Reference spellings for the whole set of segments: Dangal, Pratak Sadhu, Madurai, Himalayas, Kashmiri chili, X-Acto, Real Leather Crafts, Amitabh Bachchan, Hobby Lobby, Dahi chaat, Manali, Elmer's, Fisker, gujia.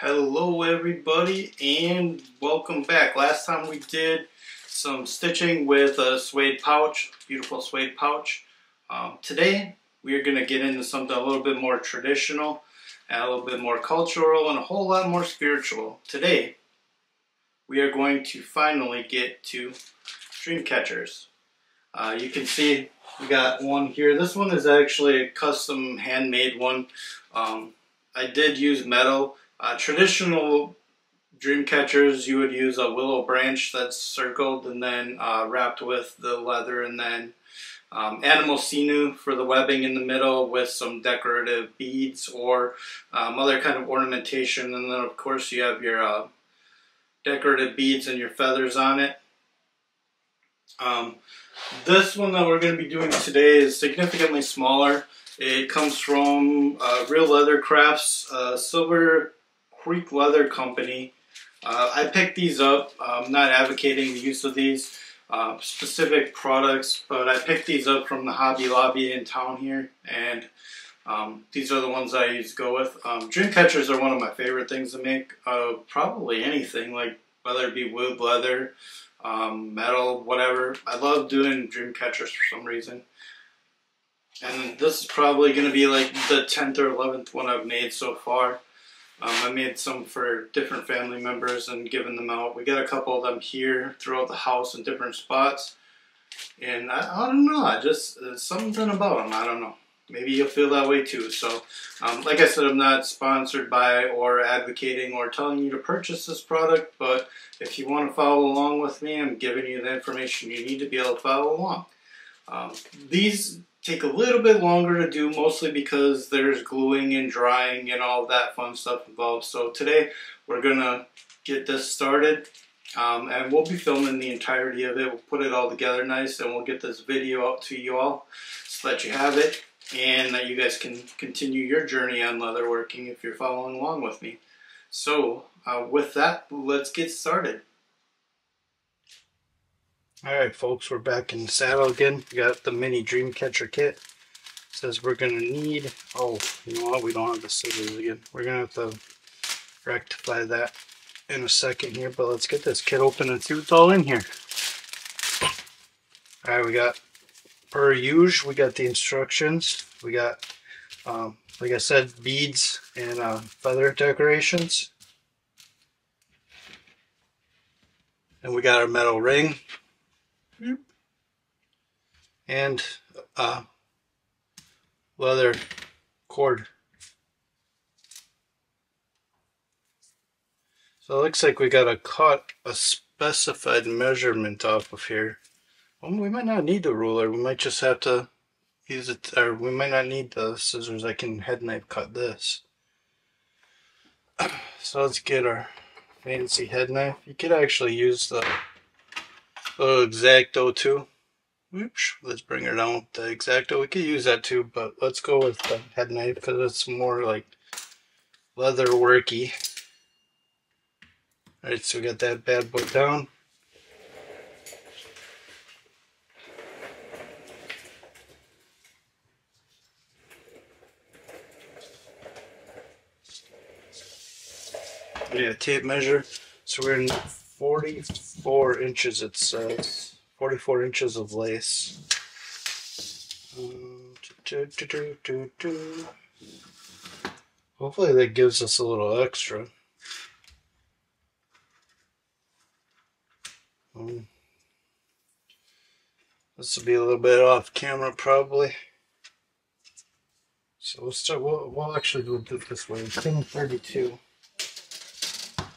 Hello everybody and welcome back. Last time we did some stitching with a suede pouch, beautiful suede pouch. Today we are going to get into something a little bit more traditional, and a little bit more cultural, and a whole lot more spiritual. Today we are going to finally get to dream catchers. You can see we got one here. This one is actually a custom handmade one. I did use metal. Traditional dream catchers, you would use a willow branch that's circled and then wrapped with the leather, and then animal sinew for the webbing in the middle with some decorative beads or other kind of ornamentation. And then of course you have your decorative beads and your feathers on it. This one that we're going to be doing today is significantly smaller. It comes from Real Leather Crafts, Freak Leather Company. I picked these up. I'm not advocating the use of these specific products, but I picked these up from the Hobby Lobby in town here, and these are the ones I used to go with. Dream catchers are one of my favorite things to make. Probably anything, like whether it be wood, leather, metal, whatever. I love doing dream catchers for some reason. And this is probably going to be like the 10th or 11th one I've made so far. I made some for different family members and given them out. We got a couple of them here throughout the house in different spots. And I don't know, there's something about them, I don't know. Maybe you'll feel that way too. So, like I said, I'm not sponsored by or advocating or telling you to purchase this product. But if you want to follow along with me, I'm giving you the information you need to be able to follow along. These take a little bit longer to do, mostly because there's gluing and drying and all that fun stuff involved. So today we're gonna get this started, and we'll be filming the entirety of it. We'll put it all together nice, and we'll get this video out to you all so that you have it and that you guys can continue your journey on leatherworking if you're following along with me. So with that, let's get started. Alright folks, we're back in the saddle again. We got the mini dream catcher kit. It says we're going to need, oh, you know what, we don't have the scissors again. We're going to have to rectify that in a second here, but let's get this kit open and see what's all in here. Alright, we got, per usual, we got the instructions. We got, like I said, beads and feather decorations. And we got our metal ring. And leather cord. So it looks like we got a specified measurement off of here. Well, we might not need the ruler. We might just have to use it, or we might not need the scissors. I can head knife cut this. So let's get our fancy head knife. You could actually use the little X-Acto too. Let's bring her down with the X-Acto. We could use that too, but let's go with the head knife because it's more like leather worky. Alright, so we got that bad boy down. Yeah, tape measure. So we're in 44 inches, it says. 44 inches of lace. Hopefully that gives us a little extra. This will be a little bit off camera probably. So we'll start. We'll actually do it this way. Pin 32.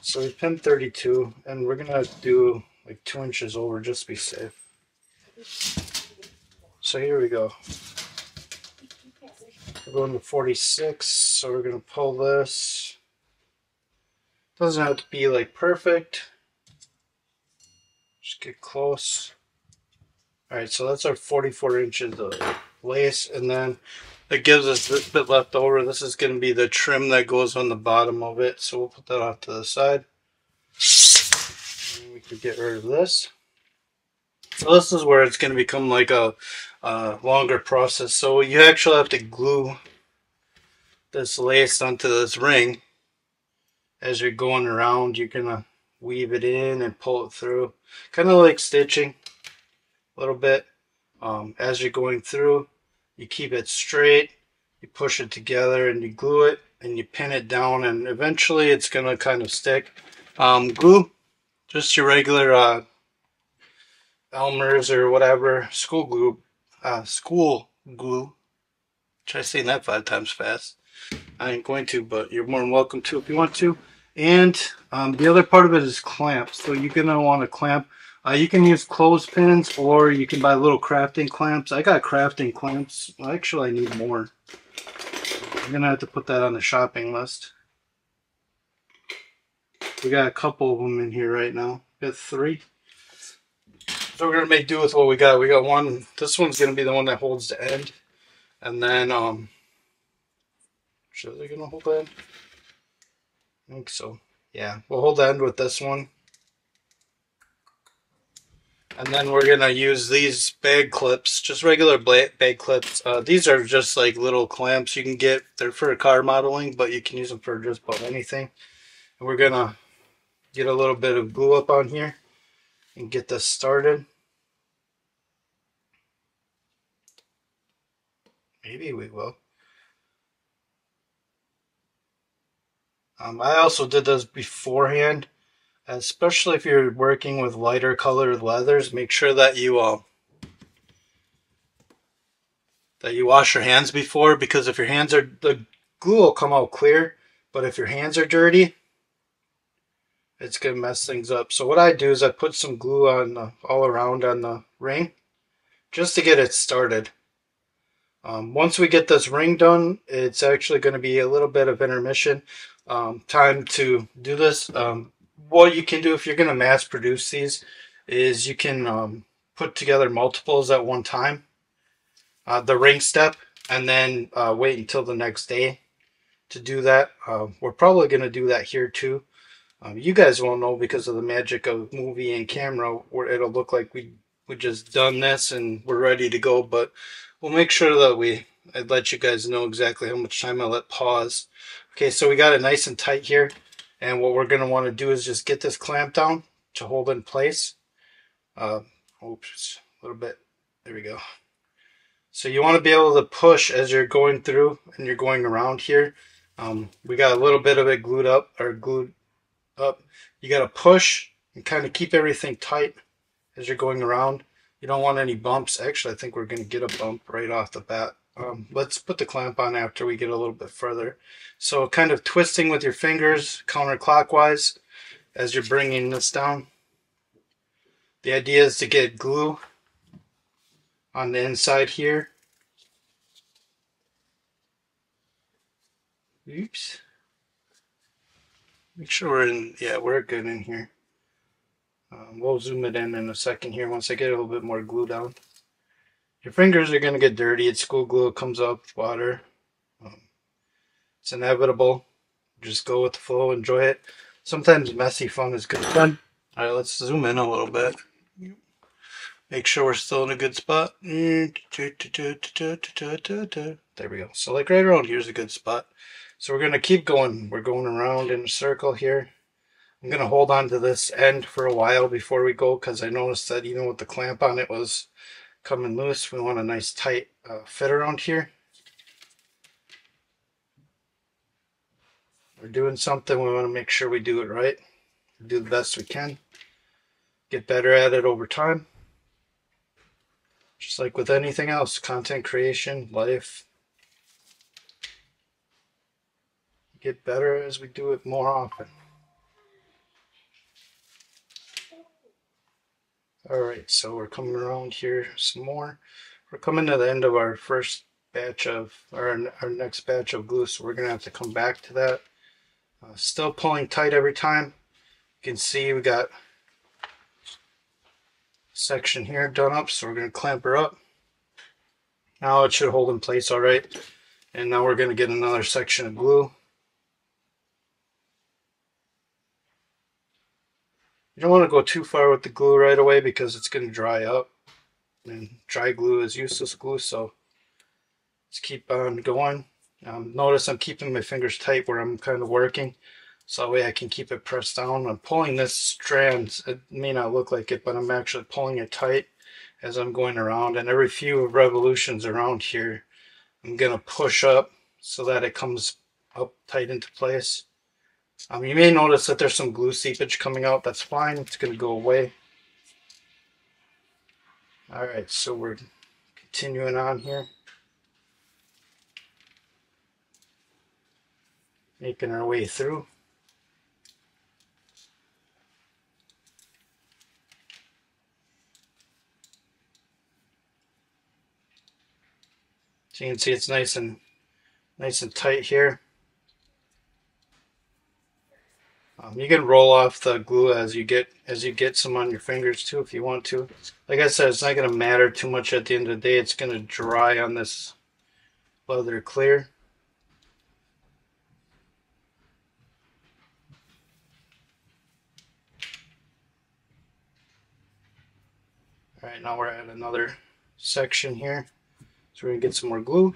So we pin 32, and we're gonna do like 2 inches over just to be safe. So here we go. We're going to 46, so we're going to pull this. Doesn't have to be like perfect. Just get close. Alright, so that's our 44 inches of lace, and then it gives us this bit left over. This is going to be the trim that goes on the bottom of it, so we'll put that off to the side. We could get rid of this. So this is where it's going to become like a longer process. So you actually have to glue this lace onto this ring as you're going around, you're gonna weave it in and pull it through, kind of like stitching a little bit. As you're going through, you keep it straight, you push it together, and you glue it and you pin it down, and eventually it's gonna kind of stick. Glue, just your regular Elmer's or whatever school glue. Try saying that 5 times fast. I ain't going to, but you're more than welcome to if you want to. And the other part of it is clamps. So you're going to want to clamp. You can use clothespins, or you can buy little crafting clamps. I got crafting clamps. Well, actually, I need more. I'm going to have to put that on the shopping list. We got a couple of them in here right now. We got 3. So we're going to make do with what we got. We got one. This one's going to be the one that holds the end. And then, are they going to hold the end? I think so. Yeah, we'll hold the end with this one. And then we're going to use these bag clips, just regular bag clips. These are just like little clamps you can get. They're for car modeling, but you can use them for just about anything. And we're going to get a little bit of glue up on here and get this started. Maybe we will. I also did this beforehand, especially if you're working with lighter colored leathers. Make sure that you wash your hands before, because if your hands are, the glue will come out clear, but if your hands are dirty, it's gonna mess things up. So what I do is I put some glue on all around on the ring, just to get it started. Once we get this ring done, it's actually going to be a little bit of intermission time to do this. What you can do if you're going to mass produce these is you can put together multiples at one time, the ring step, and then wait until the next day to do that. We're probably going to do that here too. You guys won't know because of the magic of movie and camera, where it'll look like we just done this and we're ready to go, but we'll make sure that I let you guys know exactly how much time I let pause. Okay, so we got it nice and tight here. And what we're going to want to do is just get this clamp down to hold in place. Oops, a little bit. There we go. So you want to be able to push as you're going through and you're going around here. We got a little bit of it glued up. You got to push and kind of keep everything tight as you're going around. You don't want any bumps. Actually, I think we're going to get a bump right off the bat. Let's put the clamp on after we get a little bit further. So kind of twisting with your fingers counterclockwise as you're bringing this down. The idea is to get glue on the inside here. Oops. Make sure we're in, yeah, we're good in here. We'll zoom it in a second here once I get a little bit more glue down. Your fingers are going to get dirty. It's school glue. It comes up with water. It's inevitable. Just go with the flow. Enjoy it. Sometimes messy fun is good fun. All right, let's zoom in a little bit. Make sure we're still in a good spot. There we go. So like right around here is a good spot. So we're going to keep going. We're going around in a circle here. I'm going to hold on to this end for a while before we go, because I noticed that even with the clamp on, it was coming loose. We want a nice tight fit around here. We're doing something. We want to make sure we do it right. Do the best we can. Get better at it over time. Just like with anything else, content creation, life. Get better as we do it more often. Alright, so we're coming around here some more. We're coming to the end of our first batch of, or our next batch of glue, so we're going to have to come back to that. Still pulling tight every time. You can see we got a section here done up, so we're going to clamp her up. Now it should hold in place alright. And now we're going to get another section of glue. You don't want to go too far with the glue right away because it's going to dry up, and dry glue is useless glue, so let's keep on going. Notice I'm keeping my fingers tight where I'm kind of working, So that way I can keep it pressed down. I'm pulling this strand, it may not look like it, but I'm actually pulling it tight as I'm going around. And every few revolutions around here, I'm going to push up so that it comes up tight into place. You may notice that there's some glue seepage coming out. That's fine. It's going to go away. Alright, so we're continuing on here. Making our way through. So you can see it's nice and tight here. You can roll off the glue as you get some on your fingers too if you want to. Like I said, it's not going to matter too much at the end of the day. It's going to dry on this leather clear. All right, now we're at another section here. So we're going to get some more glue.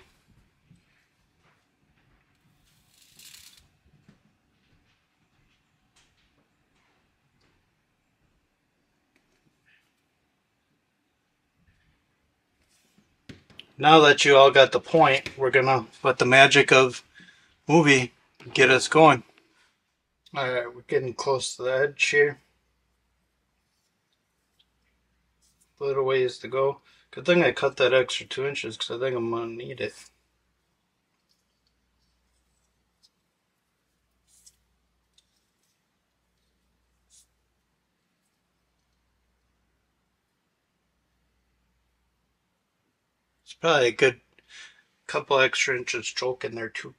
Now that you all got the point, we're going to let the magic of movie get us going. Alright, we're getting close to the edge here. A little ways to go. Good thing I cut that extra 2 inches because I think I'm going to need it. It's probably a good couple extra inches choke in there too,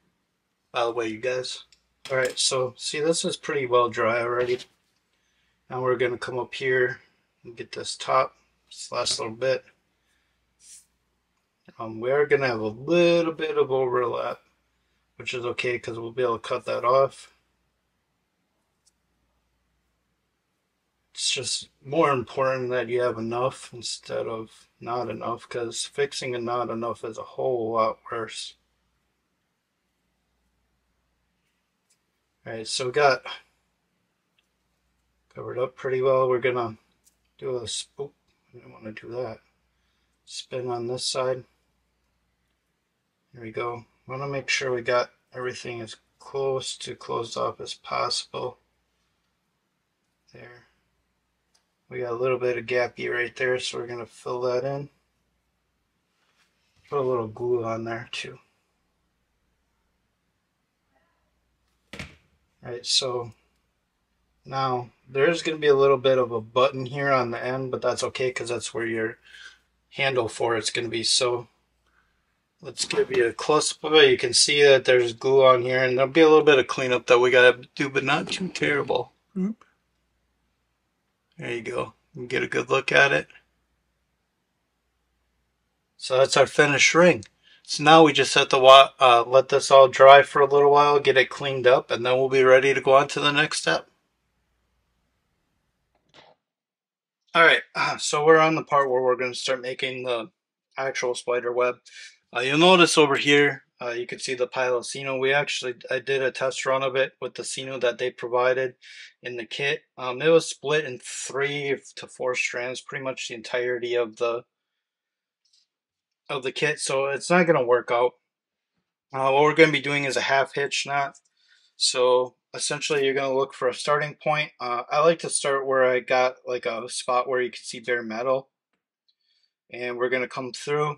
by the way, you guys. Alright, so see, this is pretty well dry already. Now we're going to come up here and get this top, this last little bit. We are going to have a little bit of overlap, which is okay because we'll be able to cut that off. It's just more important that you have enough instead of not enough, because fixing a not enough is a whole lot worse. Alright, so we got covered up pretty well. We're going to do a spook. I didn't want to do that. Spin on this side. There we go. I want to make sure we got everything as close to closed off as possible. There. We got a little bit of gappy right there, so we're going to fill that in. Put a little glue on there too. Alright, so now there's going to be a little bit of a button here on the end, but that's okay because that's where your handle for it's going to be. So let's give you a close-up. You can see that there's glue on here, and there'll be a little bit of cleanup that we got to do, but not too terrible. There you go. You can get a good look at it. So that's our finished ring. So now we just have to let this all dry for a little while, get it cleaned up, and then we'll be ready to go on to the next step. Alright, so we're on the part where we're going to start making the actual spider web. You'll notice over here, you can see the pile of Sino. I did a test run of it with the Sino that they provided in the kit. It was split in 3 to 4 strands, pretty much the entirety of the kit, so it's not going to work out. What we're going to be doing is a half hitch knot. So essentially you're going to look for a starting point. I like to start where I got like a spot where you can see bare metal. And we're going to come through.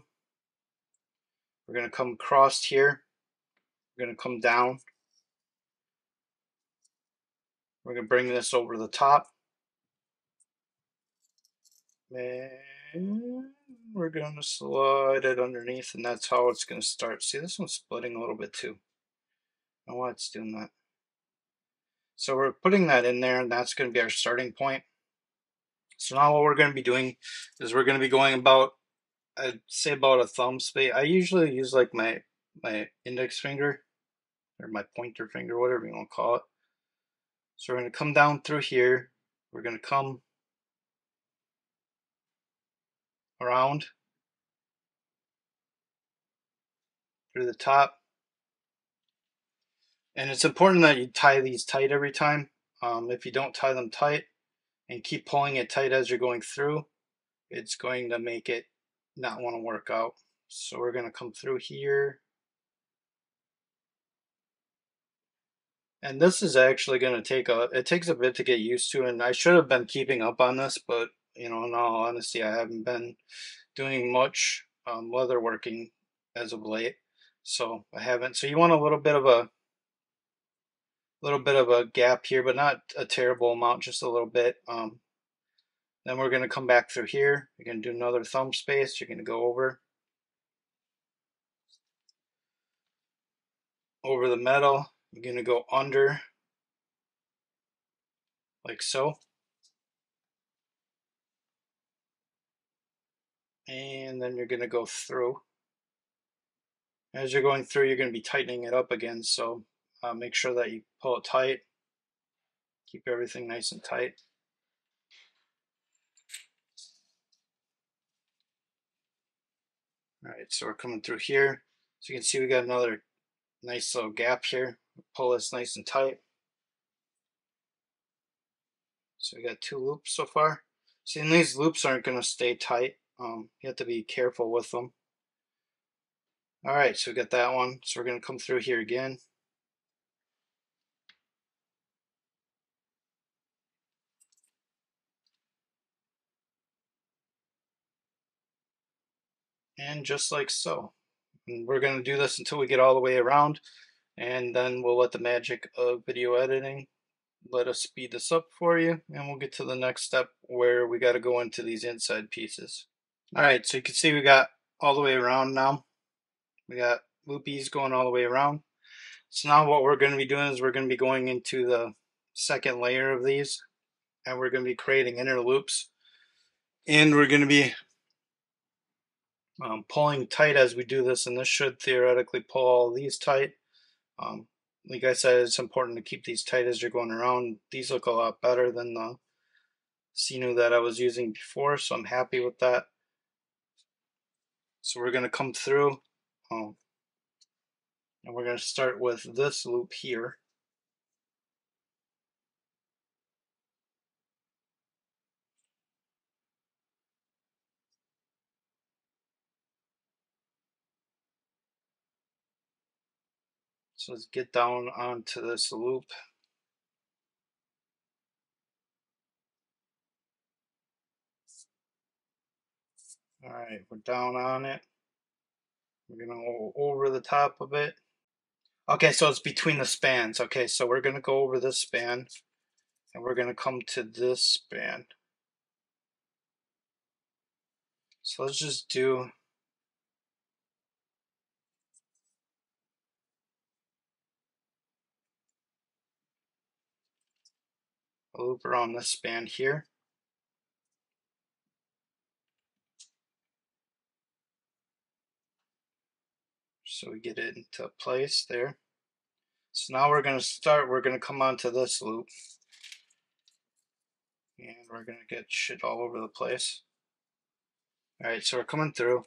We're going to come across here. We're going to come down. We're going to bring this over the top. And we're going to slide it underneath, and that's how it's going to start. See, this one's splitting a little bit too. I don't know why it's doing that. So we're putting that in there, and that's going to be our starting point. So now what we're going to be doing is we're going to be going about, I'd say about a thumb space. I usually use like my index finger or my pointer finger, whatever you want to call it. So we're going to come down through here. We're going to come around through the top. And it's important that you tie these tight every time. If you don't tie them tight and keep pulling it tight as you're going through, it's going to make it not want to work out. So we're going to come through here. And this is actually going to take it takes a bit to get used to, and I should have been keeping up on this, but you know, in all honesty, I haven't been doing much leather working as of late, so I haven't. So you want a little bit of a gap here, but not a terrible amount, just a little bit. Then we're going to come back through here. You're going to do another thumb space. You're going to go over the metal. You're going to go under, like so. And then you're going to go through. As you're going through, you're going to be tightening it up again, so make sure that you pull it tight. Keep everything nice and tight. Alright, so we're coming through here. So you can see we got another nice little gap here. Pull this nice and tight. So we got two loops so far. See, and these loops aren't going to stay tight. You have to be careful with them. Alright, so we got that one. So we're going to come through here again. And just like so. And we're going to do this until we get all the way around, and then we'll let the magic of video editing let us speed this up for you, and we'll get to the next step where we got to go into these inside pieces. Alright, so you can see we got all the way around now. We got loopies going all the way around. So now what we're going to be doing is we're going to be going into the second layer of these, and we're going to be creating inner loops, and we're going to be pulling tight as we do this, and this should theoretically pull all these tight. Like I said, it's important to keep these tight as you're going around. These look a lot better than the sinew that I was using before, so I'm happy with that. So we're going to come through, and we're going to start with this loop here. So let's get down onto this loop. Alright, we're down on it. We're going to go over the top of it. Okay, so it's between the spans. Okay, so we're going to go over this span, and we're going to come to this span. So let's just do a loop around this span here. So we get it into place there. So now we're going to start, we're going to come onto this loop. And we're going to get shit all over the place. Alright, so we're coming through.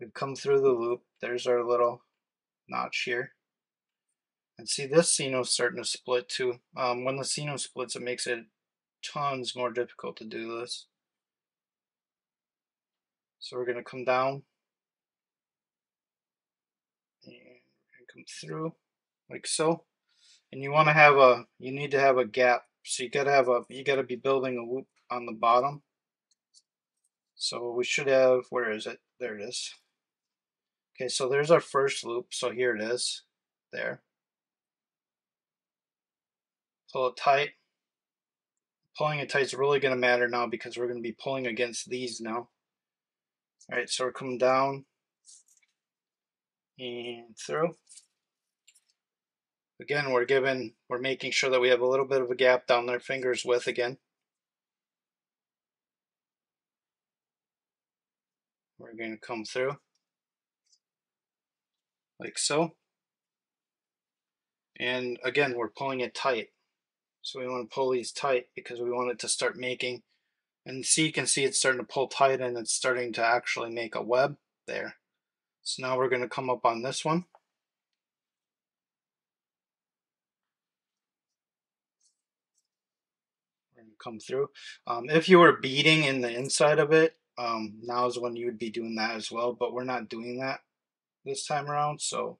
We've come through the loop. There's our little notch here. And see, this sinew is starting to split too. When the sinew splits, it makes it tons more difficult to do this. So we're going to come down and come through like so. And you want to have a, you need to have a gap. So you got to be building a loop on the bottom. So we should have, where is it? There it is. Okay, so there's our first loop. So here it is, there. Pull it tight. Pulling it tight is really going to matter now because we're going to be pulling against these now. Alright, so we're coming down and through. Again, we're making sure that we have a little bit of a gap down there, fingers width again. We're going to come through like so. And again, we're pulling it tight. So we want to pull these tight because we want it to start making, and see, you can see it's starting to pull tight and it's starting to actually make a web there. So now we're going to come up on this one. and come through. If you were beading in the inside of it, now is when you would be doing that as well, but we're not doing that this time around, so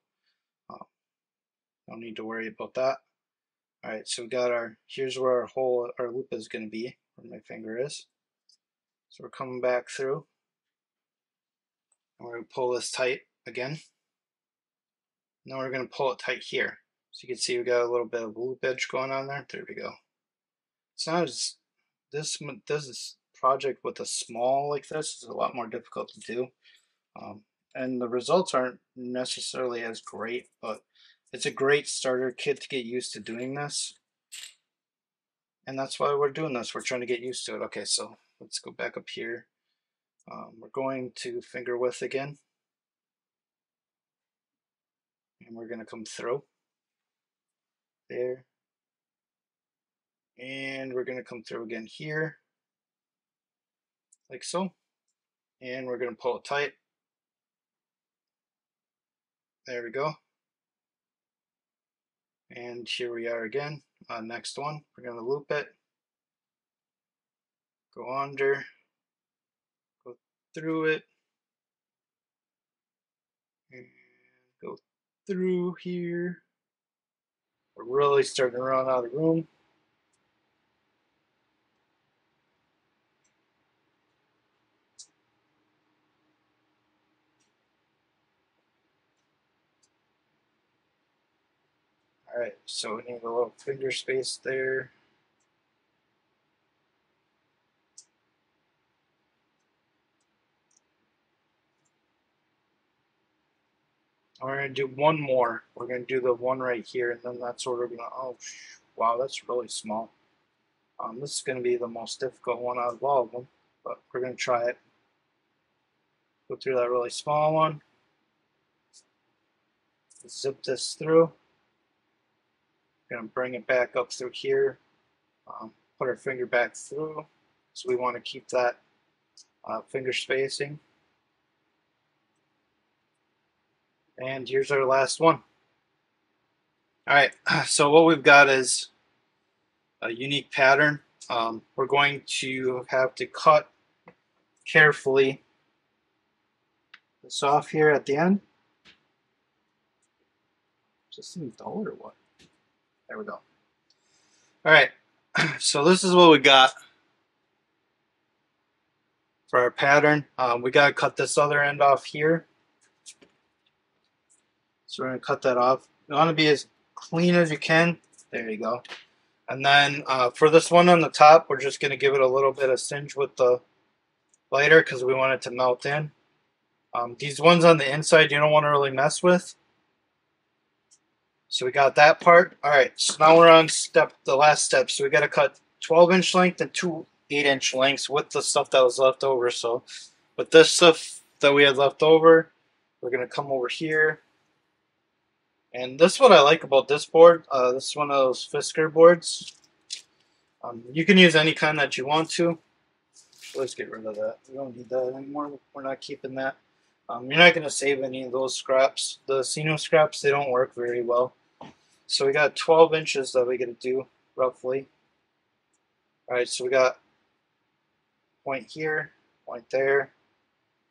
don't need to worry about that. All right, so we got our, here's where our hole, our loop is going to be, where my finger is. So we're coming back through, and we're going to pull this tight again. Now we're going to pull it tight here. So you can see we got a little bit of loop edge going on there. There we go. It's not as, this project with a small like this is a lot more difficult to do. And the results aren't necessarily as great, but it's a great starter kit to get used to doing this. And that's why we're doing this. We're trying to get used to it. Okay, so let's go back up here. We're going to finger width again. And we're going to come through there, and we're going to come through again here like so, and we're going to pull it tight. There we go. And here we are again. Next one, we're going to loop it, go under, go through it, and go through here. We're really starting to run out of room. All right, so we need a little finger space there. We're going to do one more. We're going to do the one right here, and then that's where we're going to, oh, wow, that's really small. This is going to be the most difficult one out of all of them, but we're going to try it. Go through that really small one. Zip this through. Going to bring it back up through here. Put our finger back through. So we want to keep that finger spacing. And here's our last one. All right, so what we've got is a unique pattern. We're going to have to cut carefully this off here at the end. Is this thing dull or what? There we go. All right, so this is what we got for our pattern. We got to cut this other end off here. So we're going to cut that off. You want to be as clean as you can. There you go. And then for this one on the top, we're just going to give it a little bit of singe with the lighter because we want it to melt in. These ones on the inside, you don't want to really mess with. So we got that part. All right, so now we're on step, the last step. So we got to cut 12-inch length and two 8-inch lengths with the stuff that was left over. So with this stuff that we had left over, we're going to come over here. And this is what I like about this board. This is one of those Fisker boards. You can use any kind that you want to. Let's get rid of that. We don't need that anymore. We're not keeping that. You're not going to save any of those scraps. The Sino scraps, they don't work very well. So we got 12 inches that we got to do, roughly. All right, so we got point here, point there.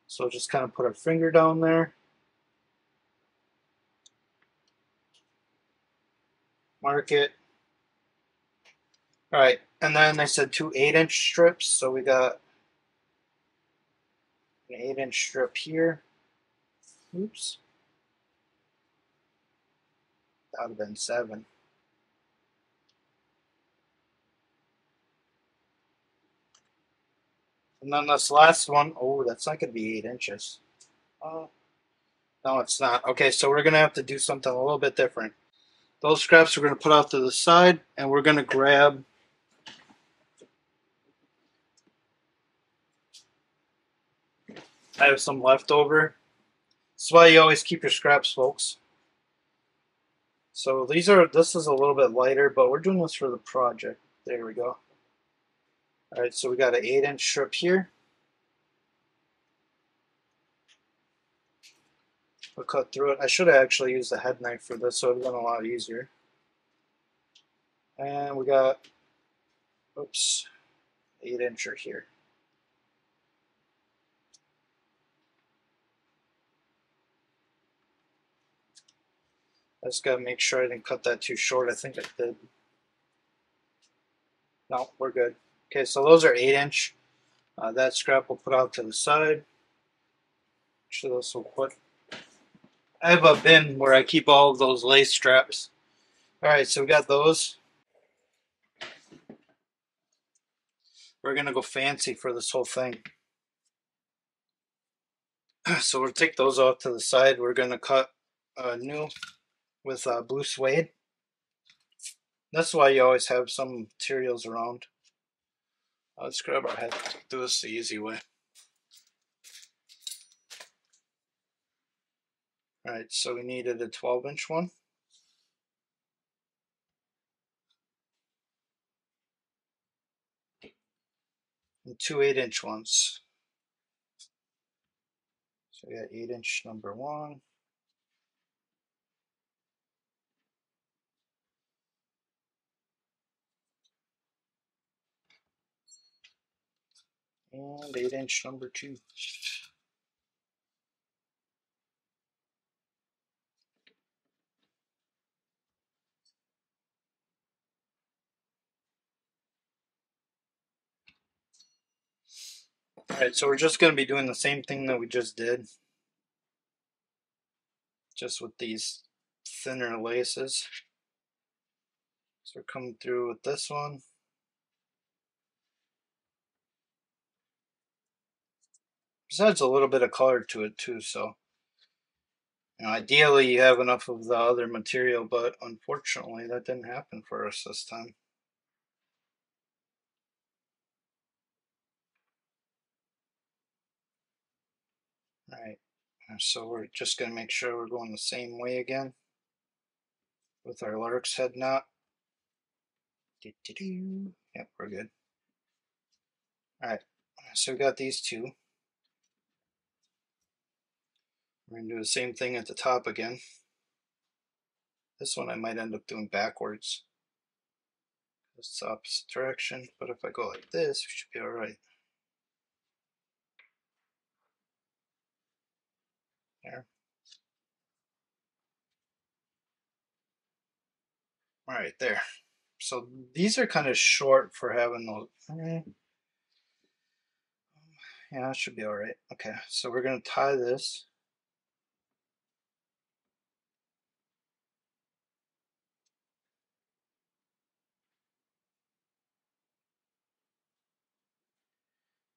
So we'll just kind of put our finger down there. Mark it. All right, and then they said two 8-inch strips, so we got an 8-inch strip here. Oops. That would have been 7. And then this last one, oh, that's not going to be 8 inches. No, it's not. Okay, so we're going to have to do something a little bit different. Those scraps we're going to put off to the side, and we're going to grab I have some left over. That's why you always keep your scraps, folks. So these are, this is a little bit lighter, but we're doing this for the project. There we go. All right, so we got an 8-inch strip here. We'll cut through it. I should have actually used a head knife for this, so it would have been a lot easier. And we got Oops, 8-incher here. I just gotta make sure I didn't cut that too short. I think I did. No, we're good. Okay, so those are 8-inch. That scrap we'll put out to the side. Actually, this will put. I have a bin where I keep all of those lace straps. All right, so we got those. We're gonna go fancy for this whole thing. So we'll take those off to the side. We're gonna cut new with blue suede. That's why you always have some materials around. Let's grab our head. Do this the easy way. All right, so we needed a 12-inch one. And two 8-inch ones. So we got 8-inch number one. And 8-inch number two. Alright, so we're just going to be doing the same thing that we just did, just with these thinner laces. So we're coming through with this one. This adds a little bit of color to it too, so you know, ideally you have enough of the other material, but unfortunately that didn't happen for us this time. All right, so we're just going to make sure we're going the same way again with our lark's head knot. Yep, we're good. All right, so we got these two. We're going to do the same thing at the top again. This one I might end up doing backwards. It's the opposite direction, but if I go like this, we should be all right. There. All right, there. So these are kind of short for having those. Yeah, that should be all right. Okay, so we're going to tie this.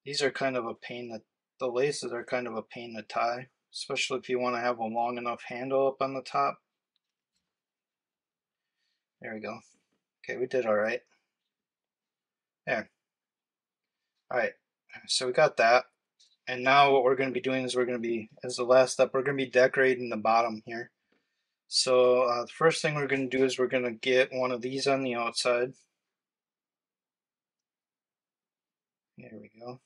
These are kind of a pain that the laces are kind of a pain to tie, especially if you want to have a long enough handle up on the top. There we go. Okay, we did all right. There. All right, so we got that. And now what we're going to be doing is as the last step, we're going to be decorating the bottom here. So the first thing we're going to do is we're going to get one of these on the outside. There we go.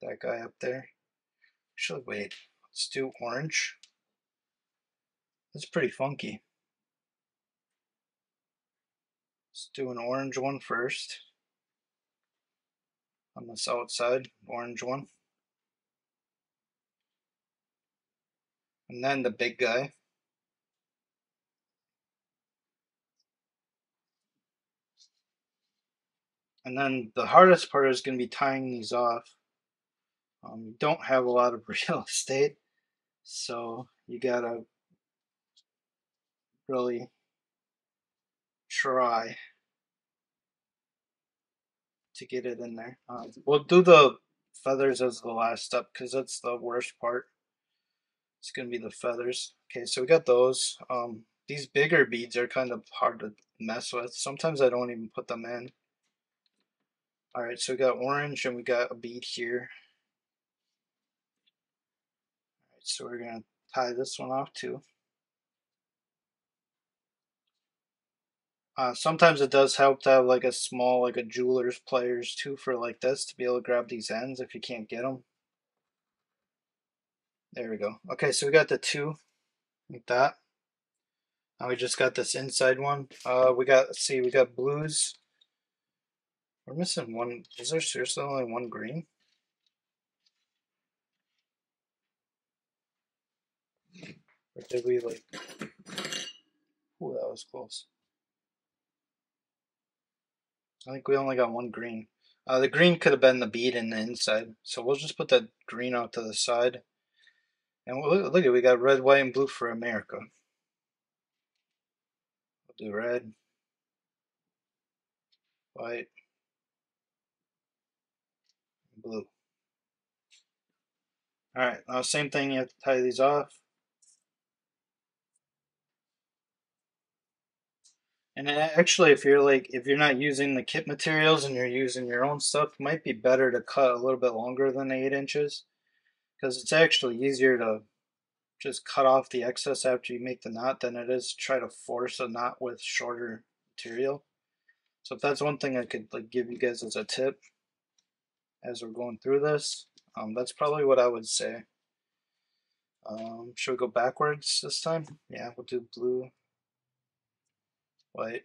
That guy up there. Actually, wait. Let's do orange. That's pretty funky. Let's do an orange one first. On this outside, orange one. And then the big guy. And then the hardest part is going to be tying these off. You don't have a lot of real estate, so you gotta really try to get it in there. We'll do the feathers as the last step because that's the worst part. It's gonna be the feathers. Okay, so we got those. These bigger beads are kind of hard to mess with. Sometimes I don't even put them in. All right, so we got orange and we got a bead here. So we're going to tie this one off too. Sometimes it does help to have like a small, like a jeweler's pliers too for like this to be able to grab these ends if you can't get them. There we go. Okay, so we got the two like that. Now we just got this inside one. We got, let's see, we got blues. We're missing one. Is there seriously only one green? Or did we like... Ooh, that was close. I think we only got one green. The green could have been the bead in the inside. So we'll just put that green out to the side. And we'll, look at, we got red, white, and blue for America. We'll do red, white, and blue. Alright, now same thing, you have to tie these off. And actually, if you're like, if you're not using the kit materials and you're using your own stuff, it might be better to cut a little bit longer than 8 inches, because it's actually easier to just cut off the excess after you make the knot than it is to try to force a knot with shorter material. So if that's one thing I could like give you guys as a tip as we're going through this, that's probably what I would say. Should we go backwards this time? Yeah, we'll do blue. White.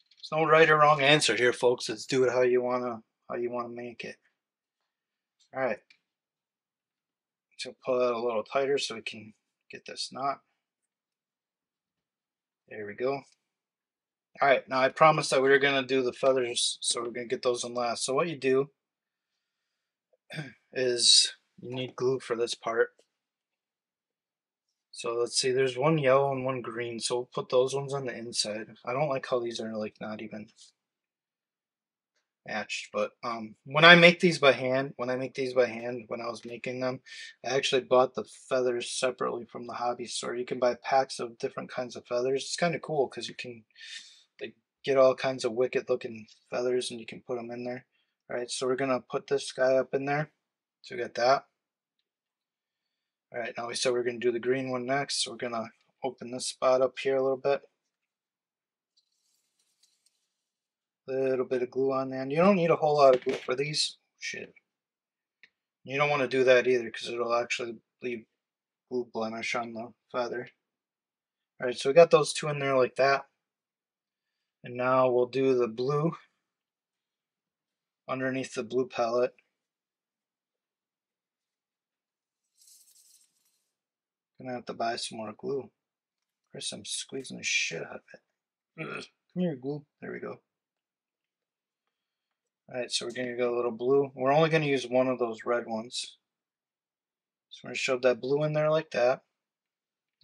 There's no right or wrong answer here, folks. It's do it how you wanna make it. All right. So pull that a little tighter so we can get this knot. There we go. All right. Now I promised that we were gonna do the feathers, so we're gonna get those in last. So what you do is you need glue for this part. So let's see, there's one yellow and one green, so we'll put those ones on the inside. I don't like how these are like not even matched, but when I make these by hand, when I was making them, I actually bought the feathers separately from the hobby store. You can buy packs of different kinds of feathers. It's kind of cool because you can like get all kinds of wicked looking feathers and you can put them in there. All right, so we're going to put this guy up in there. So we got that. Alright, now we said we're going to do the green one next, so we're going to open this spot up here a little bit. A little bit of glue on there, and you don't need a whole lot of glue for these. Shit. You don't want to do that either, because it'll actually leave glue blemish on the feather. Alright, so we got those two in there like that. And now we'll do the blue underneath the blue palette. Gonna have to buy some more glue. Chris, I'm squeezing the shit out of it. Come here, glue. There we go. Alright, so we're gonna go a little blue. We're only gonna use one of those red ones. So we're gonna shove that blue in there like that.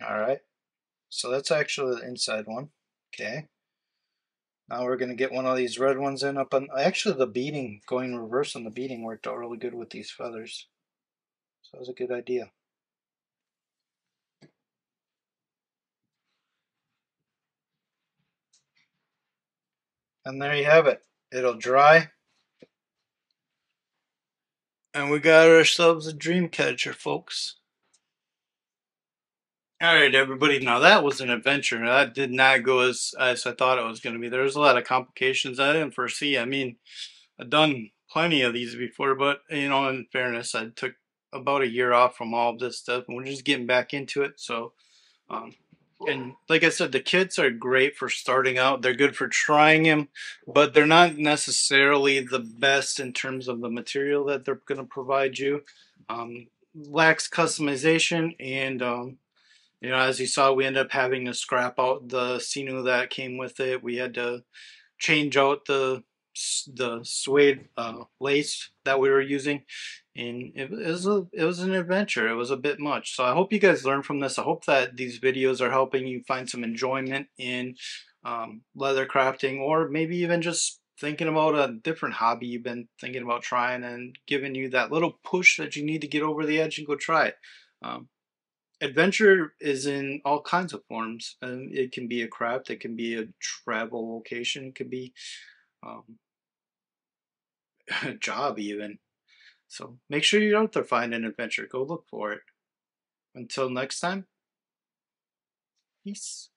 Alright. So that's actually the inside one. Okay. Now we're gonna get one of these red ones in up on. Actually, the beading, going reverse on the beading, worked out really good with these feathers. So that was a good idea. And there you have it. It'll dry. And we got ourselves a dream catcher, folks. Alright, everybody. Now, that was an adventure. That did not go as I thought it was going to be. There was a lot of complications I didn't foresee. I mean, I've done plenty of these before, but, you know, in fairness, I took about a year off from all of this stuff. And we're just getting back into it. So, and like I said, the kits are great for starting out. They're good for trying them, but they're not necessarily the best in terms of the material that they're going to provide you. Lacks customization, and you know, as you saw, we ended up having to scrap out the sinew that came with it. We had to change out the suede lace that we were using, and it was an adventure. It was a bit much, so I hope you guys learned from this. I hope that these videos are helping you find some enjoyment in leather crafting, or maybe even just thinking about a different hobby you've been thinking about trying, and giving you that little push that you need to get over the edge and go try it. Adventure is in all kinds of forms, and it can be a craft, it can be a travel location, it could be a job even. So make sure you're out there finding an adventure. Go look for it. Until next time, peace.